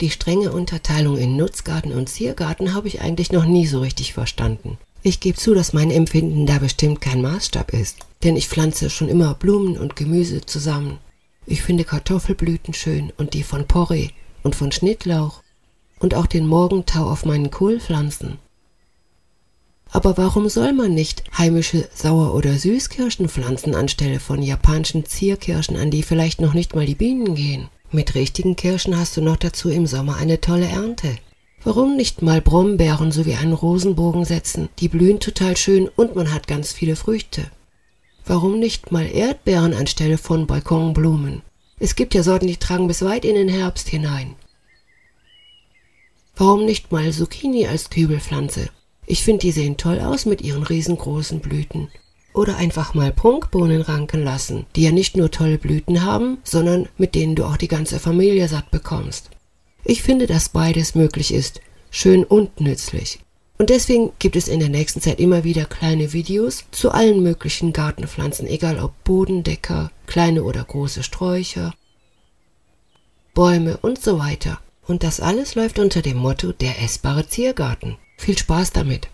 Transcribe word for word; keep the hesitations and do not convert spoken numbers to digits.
Die strenge Unterteilung in Nutzgarten und Ziergarten habe ich eigentlich noch nie so richtig verstanden. Ich gebe zu, dass mein Empfinden da bestimmt kein Maßstab ist, denn ich pflanze schon immer Blumen und Gemüse zusammen. Ich finde Kartoffelblüten schön und die von Porree und von Schnittlauch und auch den Morgentau auf meinen Kohlpflanzen. Aber warum soll man nicht heimische Sauer- oder Süßkirschen pflanzen anstelle von japanischen Zierkirschen, an die vielleicht noch nicht mal die Bienen gehen? Mit richtigen Kirschen hast du noch dazu im Sommer eine tolle Ernte. Warum nicht mal Brombeeren sowie einen Rosenbogen setzen? Die blühen total schön und man hat ganz viele Früchte. Warum nicht mal Erdbeeren anstelle von Balkonblumen? Es gibt ja Sorten, die tragen bis weit in den Herbst hinein. Warum nicht mal Zucchini als Kübelpflanze? Ich finde, die sehen toll aus mit ihren riesengroßen Blüten. Oder einfach mal Prunkbohnen ranken lassen, die ja nicht nur tolle Blüten haben, sondern mit denen du auch die ganze Familie satt bekommst. Ich finde, dass beides möglich ist, schön und nützlich. Und deswegen gibt es in der nächsten Zeit immer wieder kleine Videos zu allen möglichen Gartenpflanzen, egal ob Bodendecker, kleine oder große Sträucher, Bäume und so weiter. Und das alles läuft unter dem Motto Der essbare Ziergarten. Viel Spaß damit!